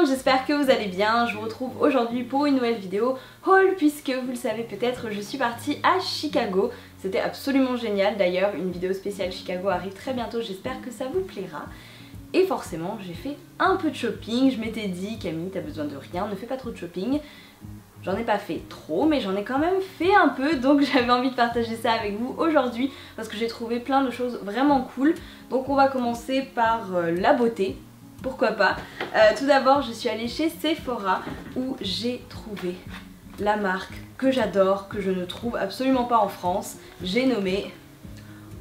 monde, j'espère que vous allez bien. Je vous retrouve aujourd'hui pour une nouvelle vidéo haul puisque vous le savez peut-être, je suis partie à Chicago. C'était absolument génial d'ailleurs, une vidéo spéciale Chicago arrive très bientôt, j'espère que ça vous plaira. Et forcément j'ai fait un peu de shopping, je m'étais dit Camille t'as besoin de rien, ne fais pas trop de shopping. J'en ai pas fait trop mais j'en ai quand même fait un peu, donc j'avais envie de partager ça avec vous aujourd'hui parce que j'ai trouvé plein de choses vraiment cool. Donc on va commencer par la beauté, pourquoi pas. Tout d'abord je suis allée chez Sephora où j'ai trouvé la marque que j'adore, que je ne trouve absolument pas en France, j'ai nommé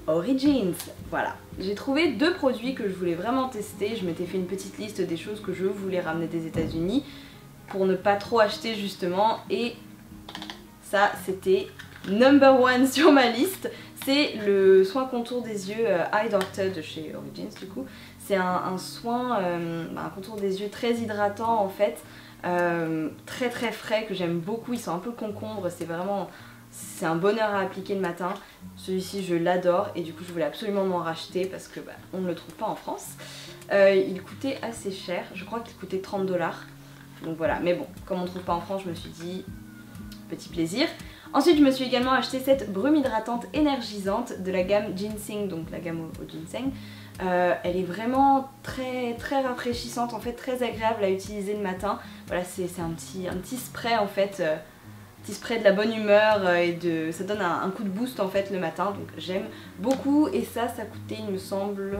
Origins. Voilà, j'ai trouvé deux produits que je voulais vraiment tester, je m'étais fait une petite liste des choses que je voulais ramener des États-Unis pour ne pas trop acheter justement, et ça c'était number one sur ma liste. C'est le soin contour des yeux Eye Doctor de chez Origins du coup. C'est un soin, un contour des yeux très hydratant en fait, très très frais que j'aime beaucoup, ils sont un peu concombre, c'est vraiment... c'est un bonheur à appliquer le matin. Celui-ci je l'adore et du coup je voulais absolument m'en racheter parce que bah, on ne le trouve pas en France. Il coûtait assez cher, je crois qu'il coûtait 30 $. Donc voilà, mais bon, comme on ne trouve pas en France, je me suis dit, petit plaisir. Ensuite, je me suis également acheté cette brume hydratante énergisante de la gamme Ginseng, donc la gamme au ginseng. Elle est vraiment très rafraîchissante, en fait très agréable à utiliser le matin. Voilà, c'est un petit spray en fait, petit spray de la bonne humeur et de... ça donne un coup de boost en fait le matin, donc j'aime beaucoup. Et ça, ça coûtait il me semble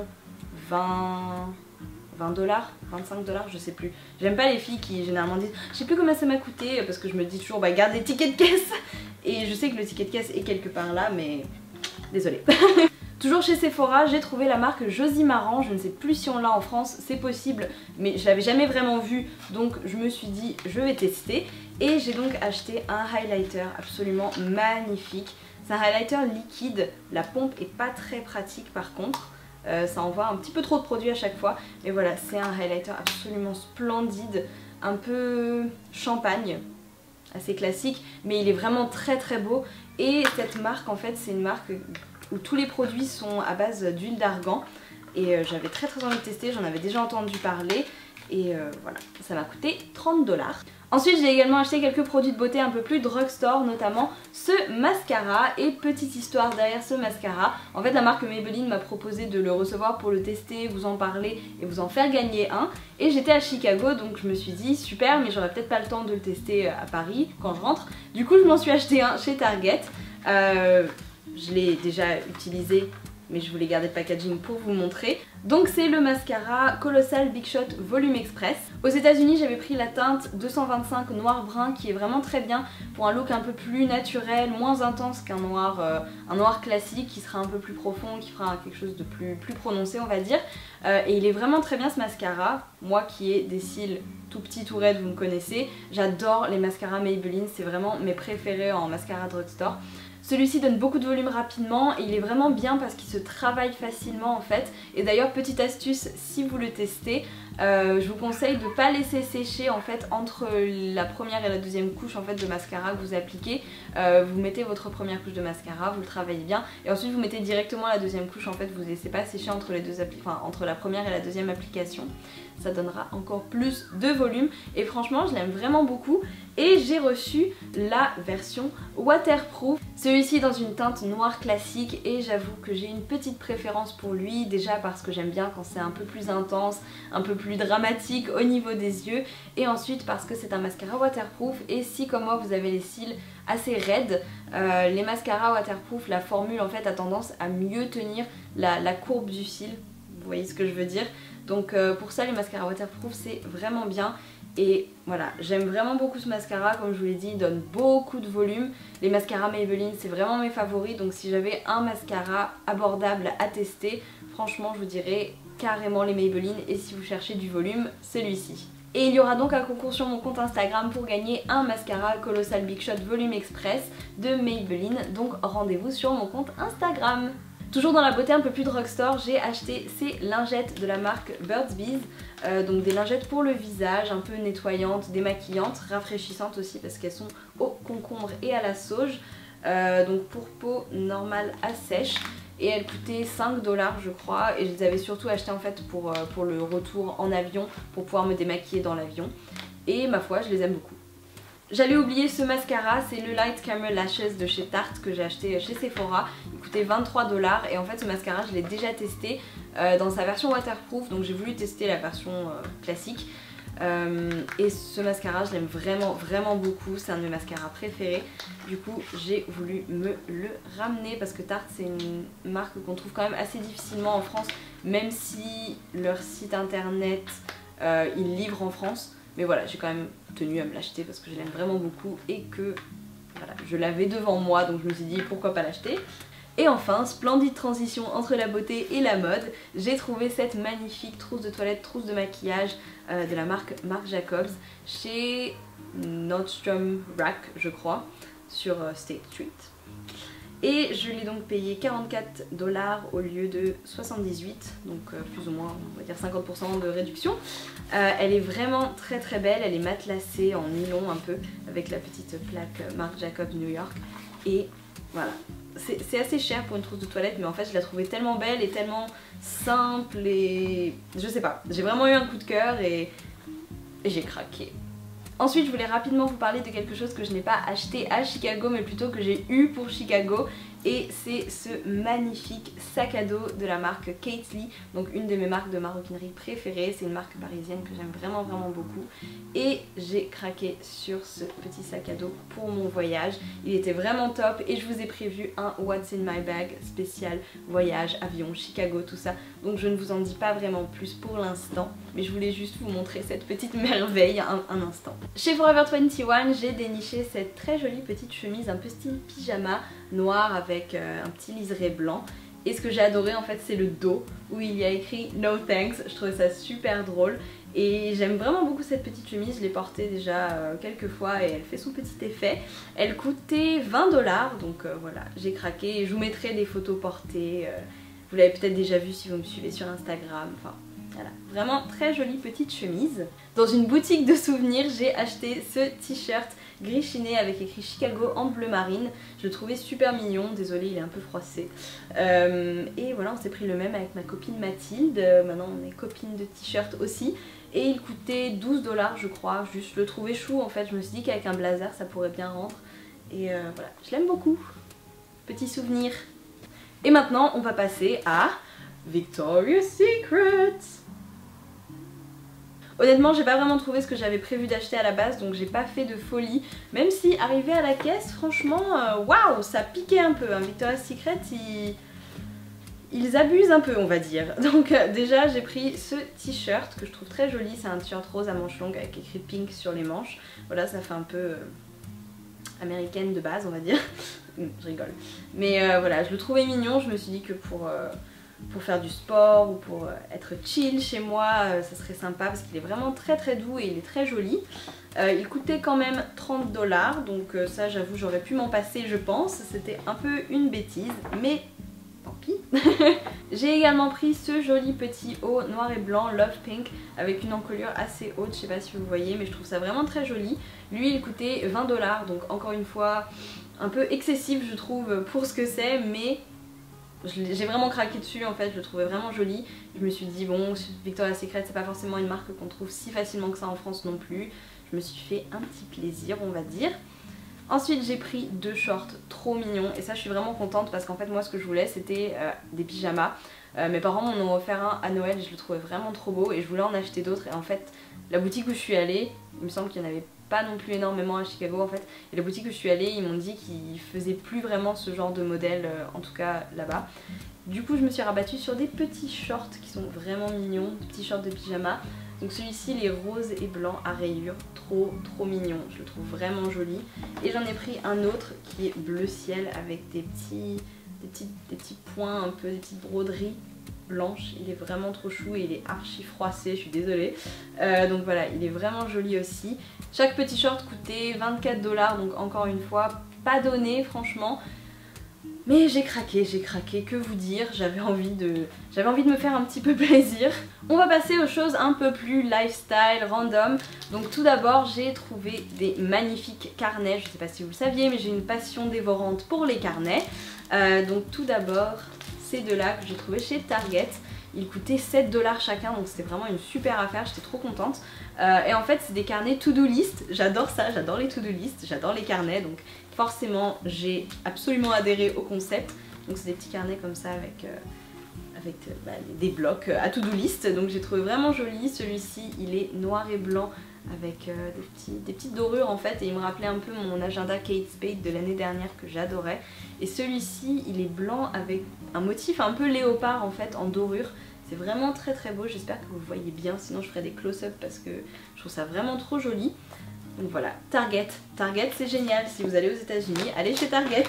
20 $, 25 $, je sais plus. J'aime pas les filles qui généralement disent je sais plus comment ça m'a coûté parce que je me dis toujours bah garde les tickets de caisse, et je sais que le ticket de caisse est quelque part là mais désolée. Toujours chez Sephora, j'ai trouvé la marque Josie Maran, je ne sais plus si on l'a en France, c'est possible mais je l'avais jamais vraiment vue donc je me suis dit je vais tester, et j'ai donc acheté un highlighter absolument magnifique. C'est un highlighter liquide, la pompe est pas très pratique par contre. Ça envoie un petit peu trop de produits à chaque fois, mais voilà, c'est un highlighter absolument splendide, un peu champagne, assez classique, mais il est vraiment très beau. Et cette marque en fait c'est une marque où tous les produits sont à base d'huile d'argan, et j'avais très envie de tester, j'en avais déjà entendu parler, et voilà, ça m'a coûté 30 $. Ensuite j'ai également acheté quelques produits de beauté un peu plus drugstore, notamment ce mascara. Et petite histoire derrière ce mascara, en fait la marque Maybelline m'a proposé de le recevoir pour le tester, vous en parler et vous en faire gagner un, et j'étais à Chicago donc je me suis dit super, mais j'aurais peut-être pas le temps de le tester à Paris quand je rentre, du coup je m'en suis acheté un chez Target. Je l'ai déjà utilisé mais je voulais garder le packaging pour vous montrer. Donc c'est le mascara Colossal Big Shot Volume Express. Aux États-Unis j'avais pris la teinte 225 noir brun qui est vraiment très bien pour un look un peu plus naturel, moins intense qu'un noir, classique qui sera un peu plus profond, qui fera quelque chose de plus prononcé on va dire. Et il est vraiment très bien ce mascara. Moi qui ai des cils tout petits tout raides, vous me connaissez, j'adore les mascaras Maybelline, c'est vraiment mes préférés en mascara drugstore. Celui-ci donne beaucoup de volume rapidement et il est vraiment bien parce qu'il se travaille facilement en fait. Et d'ailleurs petite astuce, si vous le testez, je vous conseille de ne pas laisser sécher en fait entre la première et la deuxième couche en fait de mascara que vous appliquez. Vous mettez votre première couche de mascara, vous le travaillez bien et ensuite vous mettez directement la deuxième couche en fait, vous ne laissez pas sécher entre les deux entre la première et la deuxième application. Ça donnera encore plus de volume et franchement je l'aime vraiment beaucoup. Et j'ai reçu la version waterproof, celui-ci dans une teinte noire classique, et j'avoue que j'ai une petite préférence pour lui, déjà parce que j'aime bien quand c'est un peu plus intense, un peu plus dramatique au niveau des yeux, et ensuite parce que c'est un mascara waterproof et si comme moi vous avez les cils assez raides, les mascaras waterproof, la formule en fait a tendance à mieux tenir la courbe du cil, vous voyez ce que je veux dire. Donc pour ça les mascaras waterproof c'est vraiment bien. Et voilà, j'aime vraiment beaucoup ce mascara, comme je vous l'ai dit, il donne beaucoup de volume. Les mascaras Maybelline, c'est vraiment mes favoris, donc si j'avais un mascara abordable à tester, franchement je vous dirais carrément les Maybelline, et si vous cherchez du volume, celui-ci. Et il y aura donc un concours sur mon compte Instagram pour gagner un mascara Colossal Big Shot Volume Express de Maybelline, donc rendez-vous sur mon compte Instagram. Toujours dans la beauté un peu plus drugstore, j'ai acheté ces lingettes de la marque Burt's Bees. Donc des lingettes pour le visage, un peu nettoyantes, démaquillantes, rafraîchissantes aussi parce qu'elles sont au concombre et à la sauge. Donc pour peau normale à sèche. et elle coûtait 5 $ je crois, et je les avais surtout achetées en fait pour le retour en avion, pour pouvoir me démaquiller dans l'avion, et ma foi je les aime beaucoup. J'allais oublier ce mascara, c'est le Light Camel Lashes de chez Tarte que j'ai acheté chez Sephora. Il coûtait 23 $ et en fait ce mascara je l'ai déjà testé dans sa version waterproof, donc j'ai voulu tester la version classique. Et ce mascara je l'aime vraiment beaucoup, c'est un de mes mascaras préférés. Du coup j'ai voulu me le ramener parce que Tarte c'est une marque qu'on trouve quand même assez difficilement en France, même si leur site internet ils livrent en France. Mais voilà, j'ai quand même tenu à me l'acheter parce que je l'aime vraiment beaucoup et que voilà, je l'avais devant moi, donc je me suis dit pourquoi pas l'acheter. Et enfin, splendide transition entre la beauté et la mode, j'ai trouvé cette magnifique trousse de toilette, trousse de maquillage de la marque Marc Jacobs chez Nordstrom Rack, je crois, sur State Street. Et je l'ai donc payé 44 $ au lieu de 78, donc plus ou moins on va dire 50% de réduction. Elle est vraiment très belle, elle est matelassée en nylon un peu avec la petite plaque Marc Jacobs New York. Et voilà, c'est assez cher pour une trousse de toilette, mais en fait je la trouvais tellement belle et tellement simple et je sais pas, j'ai vraiment eu un coup de cœur et j'ai craqué. Ensuite, je voulais rapidement vous parler de quelque chose que je n'ai pas acheté à Chicago, mais plutôt que j'ai eu pour Chicago. Et c'est ce magnifique sac à dos de la marque Katelyn, donc une de mes marques de maroquinerie préférées. C'est une marque parisienne que j'aime vraiment beaucoup. Et j'ai craqué sur ce petit sac à dos pour mon voyage. Il était vraiment top et je vous ai prévu un What's in my bag spécial voyage, avion, Chicago, tout ça. Donc je ne vous en dis pas vraiment plus pour l'instant, mais je voulais juste vous montrer cette petite merveille un instant. Chez Forever 21, j'ai déniché cette très jolie petite chemise, un peu style pyjama noir avec un petit liseré blanc. Et ce que j'ai adoré en fait c'est le dos où il y a écrit No thanks, je trouvais ça super drôle. Et j'aime vraiment beaucoup cette petite chemise, je l'ai portée déjà quelques fois et elle fait son petit effet. Elle coûtait 20 $, donc voilà, j'ai craqué. Je vous mettrai des photos portées, vous l'avez peut-être déjà vu si vous me suivez sur Instagram, enfin... Voilà, vraiment très jolie petite chemise. Dans une boutique de souvenirs, j'ai acheté ce t-shirt gris chiné avec écrit Chicago en bleu marine. Je le trouvais super mignon, désolé il est un peu froissé. Et voilà, on s'est pris le même avec ma copine Mathilde, maintenant on est copine de t-shirt aussi. Et il coûtait 12 $ je crois, juste je le trouvais chou en fait, je me suis dit qu'avec un blazer ça pourrait bien rendre. Et voilà, je l'aime beaucoup, petit souvenir. Et maintenant on va passer à Victoria's Secret. Honnêtement j'ai pas vraiment trouvé ce que j'avais prévu d'acheter à la base, donc j'ai pas fait de folie, même si arrivé à la caisse franchement waouh, ça piquait un peu hein. Victoria's Secret ils abusent un peu on va dire, donc déjà j'ai pris ce t-shirt que je trouve très joli, c'est un t-shirt rose à manches longues avec écrit pink sur les manches, voilà ça fait un peu américaine de base on va dire. Je rigole, mais voilà je le trouvais mignon, je me suis dit que pour faire du sport ou pour être chill chez moi, ça serait sympa parce qu'il est vraiment très doux et il est très joli. Il coûtait quand même 30 $, donc ça j'avoue j'aurais pu m'en passer je pense, c'était un peu une bêtise mais tant pis. J'ai également pris ce joli petit haut noir et blanc Love Pink avec une encolure assez haute, je sais pas si vous voyez mais je trouve ça vraiment très joli. Lui il coûtait 20 $, donc encore une fois un peu excessif je trouve pour ce que c'est, mais... J'ai vraiment craqué dessus en fait, je le trouvais vraiment joli. Je me suis dit bon, Victoria's Secret c'est pas forcément une marque qu'on trouve si facilement que ça en France non plus. Je me suis fait un petit plaisir on va dire. Ensuite j'ai pris deux shorts trop mignons et ça je suis vraiment contente parce qu'en fait moi ce que je voulais c'était des pyjamas. Mes parents m'en ont offert un à Noël et je le trouvais vraiment trop beau et je voulais en acheter d'autres, et en fait la boutique où je suis allée, il me semble qu'il n'y en avait pas non plus énormément à Chicago en fait, et la boutique où je suis allée ils m'ont dit qu'ils faisaient plus vraiment ce genre de modèle, en tout cas là-bas. Du coup je me suis rabattue sur des petits shorts qui sont vraiment mignons, des petits shorts de pyjama. Donc celui-ci il est rose et blanc à rayures, trop mignon, je le trouve vraiment joli. Et j'en ai pris un autre qui est bleu ciel avec des petits points un peu, des petites broderies blanches. Il est vraiment trop chou et il est archi froissé, je suis désolée. Donc voilà, il est vraiment joli aussi. Chaque petit short coûtait 24 $, donc encore une fois, pas donné franchement. Mais j'ai craqué, que vous dire, j'avais envie de me faire un petit peu plaisir. On va passer aux choses un peu plus lifestyle, random. Donc tout d'abord j'ai trouvé des magnifiques carnets, je sais pas si vous le saviez mais j'ai une passion dévorante pour les carnets. Donc tout d'abord ces deux-là que j'ai trouvé chez Target. Ils coûtaient 7$ chacun, donc c'était vraiment une super affaire, j'étais trop contente. Et en fait c'est des carnets to-do list, j'adore ça, j'adore les to-do list, j'adore les carnets, donc forcément j'ai absolument adhéré au concept. Donc c'est des petits carnets comme ça avec, des blocs à to-do list, donc j'ai trouvé vraiment joli. Celui-ci il est noir et blanc avec des petites dorures en fait, et il me rappelait un peu mon agenda Kate Spade de l'année dernière que j'adorais. Et celui-ci il est blanc avec un motif un peu léopard en fait en dorure, c'est vraiment très très beau, j'espère que vous voyez bien, sinon je ferai des close-up parce que je trouve ça vraiment trop joli. Donc voilà, Target c'est génial, si vous allez aux États-Unis allez chez Target.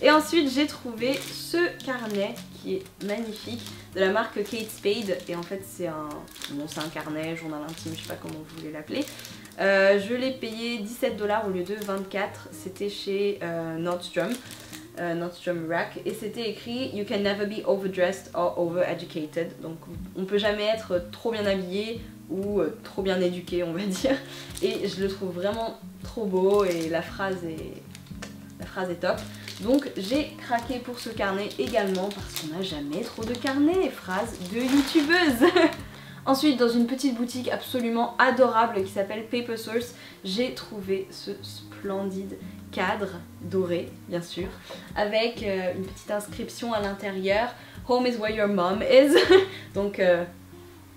Et ensuite j'ai trouvé ce carnet qui est magnifique de la marque Kate Spade, et en fait c'est un carnet, journal intime, je sais pas comment vous voulez l'appeler. Je l'ai payé 17$ au lieu de 24$, c'était chez Nordstrom Rack, et c'était écrit You can never be overdressed or overeducated, donc on peut jamais être trop bien habillé ou trop bien éduqué on va dire, et je le trouve vraiment trop beau et la phrase est top. Donc j'ai craqué pour ce carnet également parce qu'on n'a jamais trop de carnets, phrase de youtubeuse. Ensuite dans une petite boutique absolument adorable qui s'appelle Paper Source, j'ai trouvé ce splendide cadre doré bien sûr avec une petite inscription à l'intérieur, Home is where your mom is. Donc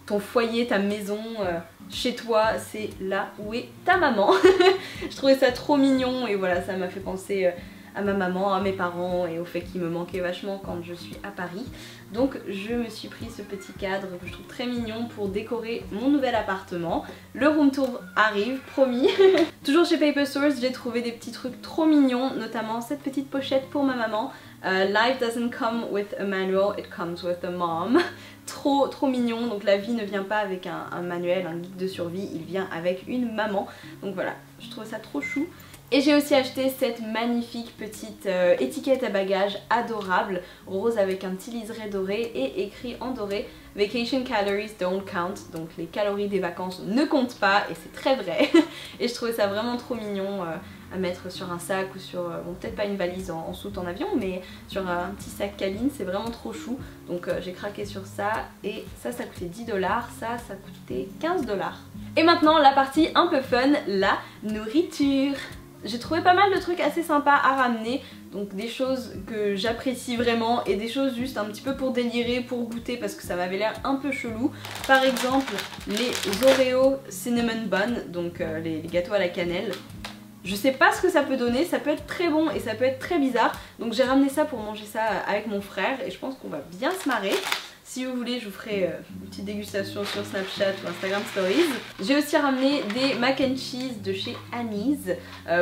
ton foyer, ta maison, chez toi, c'est là où est ta maman. Je trouvais ça trop mignon et voilà, ça m'a fait penser à ma maman, à mes parents et au fait qu'ils me manquaient vachement quand je suis à Paris. Donc je me suis pris ce petit cadre que je trouve très mignon pour décorer mon nouvel appartement. Le room tour arrive, promis. Toujours chez Paper Source, j'ai trouvé des petits trucs trop mignons, notamment cette petite pochette pour ma maman. Life doesn't come with a manual, it comes with a mom. Trop mignon, donc la vie ne vient pas avec un manuel, un guide de survie, il vient avec une maman. Donc voilà, je trouve ça trop chou. Et j'ai aussi acheté cette magnifique petite étiquette à bagages adorable, rose avec un petit liseré doré et écrit en doré « Vacation calories don't count », donc les calories des vacances ne comptent pas, et c'est très vrai. Et je trouvais ça vraiment trop mignon à mettre sur un sac ou sur, bon peut-être pas une valise en soute en avion, mais sur un petit sac Katelyn, c'est vraiment trop chou. Donc j'ai craqué sur ça, et ça coûtait 10$, ça coûtait 15$. Et maintenant la partie un peu fun, la nourriture. J'ai trouvé pas mal de trucs assez sympas à ramener, donc des choses que j'apprécie vraiment et des choses juste un petit peu pour délirer, pour goûter parce que ça m'avait l'air un peu chelou. Par exemple les Oreo Cinnamon Bun, donc les gâteaux à la cannelle. Je sais pas ce que ça peut donner, ça peut être très bon et ça peut être très bizarre, donc j'ai ramené ça pour manger ça avec mon frère et je pense qu'on va bien se marrer. Si vous voulez, je vous ferai une petite dégustation sur Snapchat ou Instagram Stories. J'ai aussi ramené des mac and cheese de chez Annie's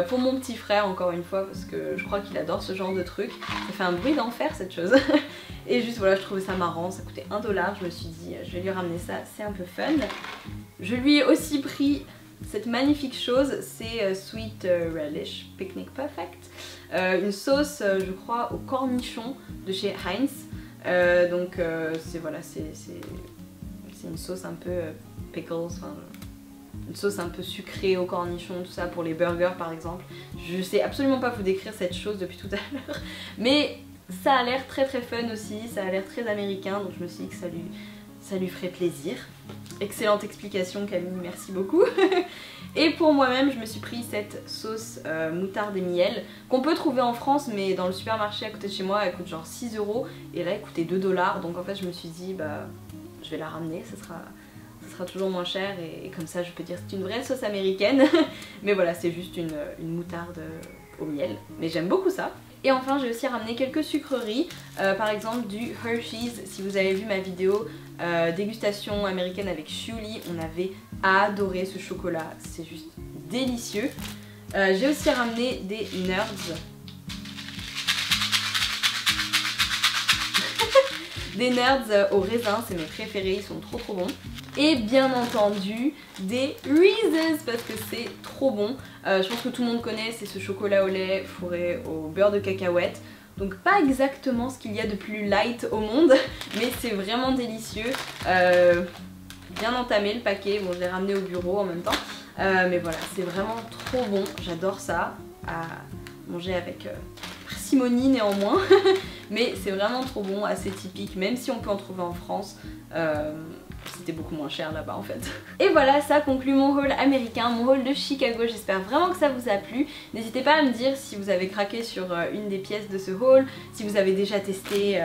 pour mon petit frère, encore une fois, parce que je crois qu'il adore ce genre de truc. Ça fait un bruit d'enfer cette chose. Et juste voilà, je trouvais ça marrant, ça coûtait 1$, je me suis dit je vais lui ramener ça, c'est un peu fun. Je lui ai aussi pris cette magnifique chose, c'est Sweet Relish Picnic Perfect. Une sauce, je crois, au cornichon de chez Heinz. Donc c'est voilà, c'est une sauce un peu pickles, enfin une sauce un peu sucrée au cornichon, tout ça pour les burgers par exemple. Je sais absolument pas vous décrire cette chose depuis tout à l'heure, mais ça a l'air très fun aussi, ça a l'air très américain, donc je me suis dit que ça lui ferait plaisir. Excellente explication Camille, merci beaucoup. Et pour moi-même, je me suis pris cette sauce moutarde et miel qu'on peut trouver en France, mais dans le supermarché à côté de chez moi, elle coûte genre 6€ et là elle coûtait 2$, donc en fait je me suis dit bah je vais la ramener, ça sera toujours moins cher et comme ça je peux dire c'est une vraie sauce américaine. Mais voilà, c'est juste une moutarde au miel, mais j'aime beaucoup ça. Et enfin j'ai aussi ramené quelques sucreries, par exemple du Hershey's. Si vous avez vu ma vidéo dégustation américaine avec Shuli, on avait adoré ce chocolat, c'est juste délicieux. J'ai aussi ramené des Nerds. Des Nerds au raisin, c'est mes préférés, ils sont trop bons. Et bien entendu des Reese's parce que c'est trop bon. Je pense que tout le monde connaît, c'est ce chocolat au lait fourré au beurre de cacahuète. Donc pas exactement ce qu'il y a de plus light au monde, mais c'est vraiment délicieux. Bien entamé le paquet, bon je l'ai ramené au bureau en même temps. Mais voilà, c'est vraiment trop bon, j'adore ça à manger avec parcimonie néanmoins. Mais c'est vraiment trop bon, assez typique, même si on peut en trouver en France. C'était beaucoup moins cher là-bas en fait. Et voilà, ça conclut mon haul américain, mon haul de Chicago. J'espère vraiment que ça vous a plu. N'hésitez pas à me dire si vous avez craqué sur une des pièces de ce haul, si vous avez déjà testé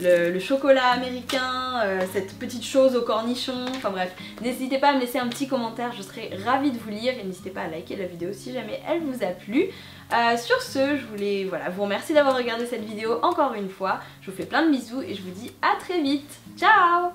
le chocolat américain, cette petite chose au cornichon, enfin bref. N'hésitez pas à me laisser un petit commentaire, je serai ravie de vous lire. Et n'hésitez pas à liker la vidéo si jamais elle vous a plu. Sur ce, je voulais vous remercier d'avoir regardé cette vidéo encore une fois. Je vous fais plein de bisous et je vous dis à très vite. Ciao!